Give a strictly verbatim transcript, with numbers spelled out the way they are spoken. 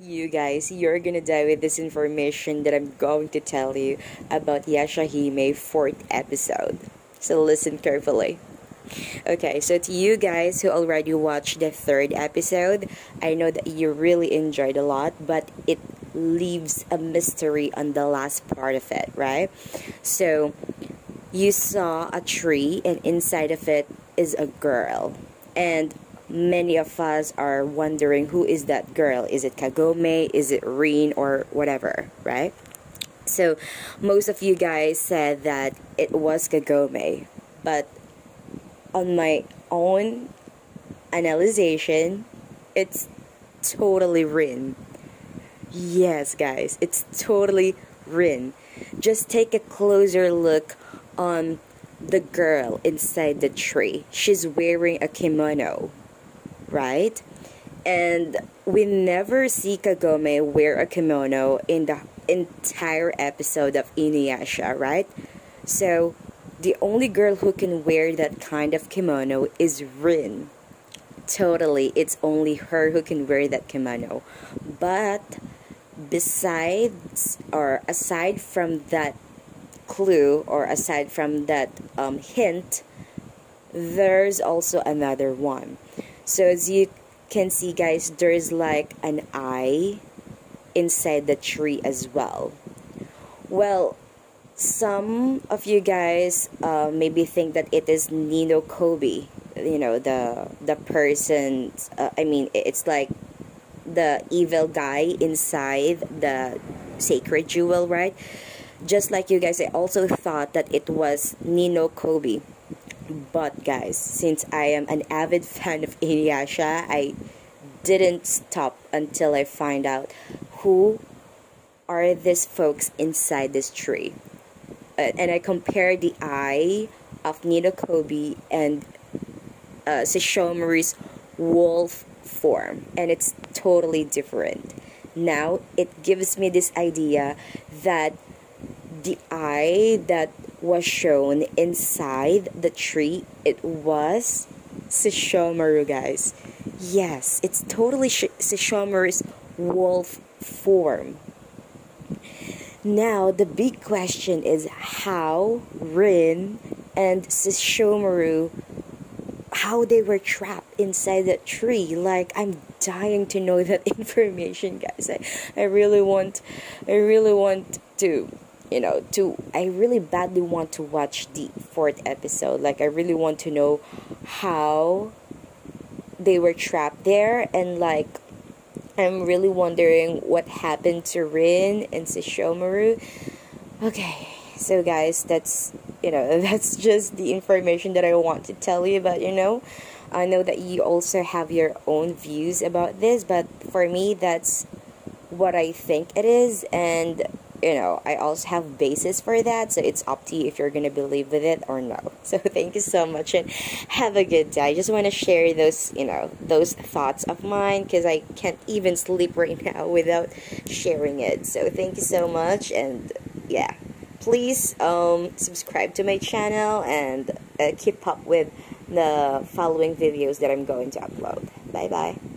You guys, you're gonna die with this information that I'm going to tell you about Yashahime fourth episode. So listen carefully. Okay, so to you guys who already watched the third episode, I know that you really enjoyed a lot, but it leaves a mystery on the last part of it, right? So, you saw a tree and inside of it is a girl. And many of us are wondering, who is that girl? Is it Kagome? Is it Rin? Or whatever, right? So, most of you guys said that it was Kagome, but on my own analyzation, it's totally Rin. Yes, guys, it's totally Rin. Just take a closer look on the girl inside the tree. She's wearing a kimono, right? And we never see Kagome wear a kimono in the entire episode of Inuyasha, right? So the only girl who can wear that kind of kimono is Rin. Totally, it's only her who can wear that kimono. But besides, or aside from that clue, or aside from that um, hint, there's also another one. So as you can see, guys, there's like an eye inside the tree as well. Well, some of you guys uh, maybe think that it is Nino Kobe, you know, the the person, uh, I mean, it's like the evil guy inside the sacred jewel, right? Just like you guys, I also thought that it was Nino Kobe. But guys, since I am an avid fan of Inuyasha, I didn't stop until I find out who are these folks inside this tree. Uh, and I compared the eye of Nino Kobe and uh, Sesshomaru's wolf form, and it's totally different. Now it gives me this idea that the eye that was shown inside the tree, it was Sesshomaru, guys. Yes, it's totally Sesshomaru's wolf form. Now the big question is how Rin and Sesshomaru, how they were trapped inside that tree. Like, I'm dying to know that information, guys. I, I really want I really want to you know to I really badly want to watch the fourth episode. Like, I really want to know how they were trapped there, and like, I'm really wondering what happened to Rin and Sesshomaru. Okay, so guys, that's, you know, that's just the information that I want to tell you about, you know. I know that you also have your own views about this, but for me, that's what I think it is. And, you know, I also have basis for that, so it's up to you if you're going to believe with it or no. So thank you so much, and have a good day. I just want to share those, you know, those thoughts of mine, because I can't even sleep right now without sharing it. So thank you so much, and yeah. Please um, subscribe to my channel and uh, keep up with the following videos that I'm going to upload. Bye-bye.